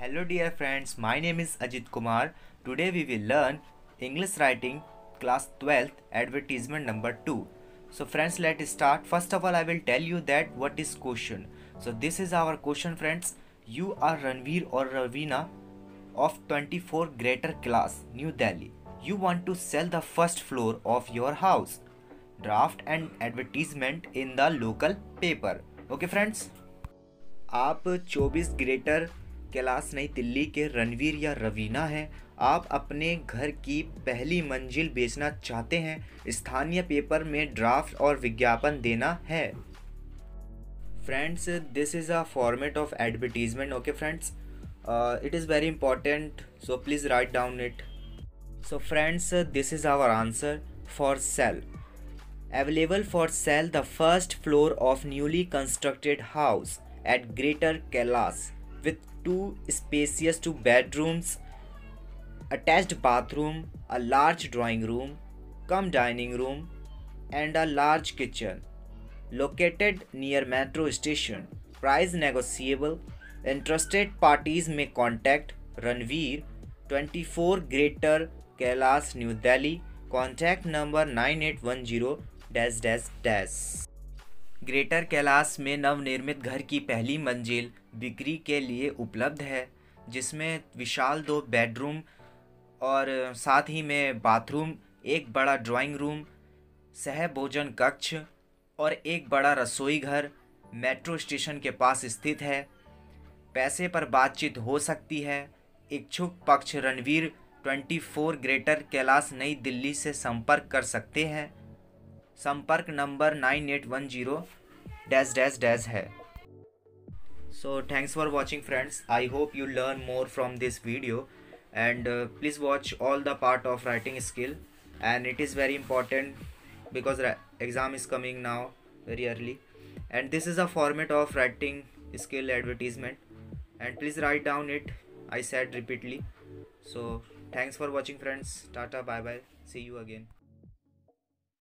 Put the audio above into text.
Hello dear friends, my name is Ajit Kumar. Today we will learn English writing class 12th advertisement number 2. So friends, let's start. First of all, I will tell you that what is question. So this is our question friends. You are Ranveer or Ravina of 24 Greater Kailash, New Delhi. You want to sell the first floor of your house. Draft an advertisement in the local paper. Okay friends, आप 24 greater Kailash नई दिल्ली के रणवीर या रवीना हैं। आप अपने घर की पहली मंजिल बेचना चाहते हैं। स्थानीय पेपर में ड्राफ्ट और विज्ञापन देना है। Friends, this is a format of advertisement. Okay friends, it is very important, so please write down it. So friends, this is our answer for sale. Available for sale the first floor of newly constructed house at Greater Kailash with 2 spacious 2 bedrooms, attached bathroom, a large drawing room, cum dining room and a large kitchen located near metro station. Price negotiable. Interested parties may contact Ranveer, 24 Greater Kailash, New Delhi. Contact number 9810 ... Greater Kailash में नवनिर्मित घर की पहली मंजिल बिक्री के लिए उपलब्ध है, जिसमें विशाल 2 बेडरूम और साथ ही में बाथरूम, एक बड़ा ड्राइंग रूम, सह भोजन कक्ष और एक बड़ा रसोई घर मेट्रो स्टेशन के पास स्थित है। पैसे पर बातचीत हो सकती है। इच्छुक पक्ष रणवीर 24 ग्रेटर कैलाश नई दिल्ली से संपर्क कर सकते हैं। संपर्क नंबर 9810 ... है। So thanks for watching friends, I hope you learn more from this video, and please watch all the part of writing skill, and it is very important because exam is coming now very early. And this is a format of writing skill advertisement, and please write down it, I said repeatedly. So thanks for watching, friends. Tata, bye bye, see you again.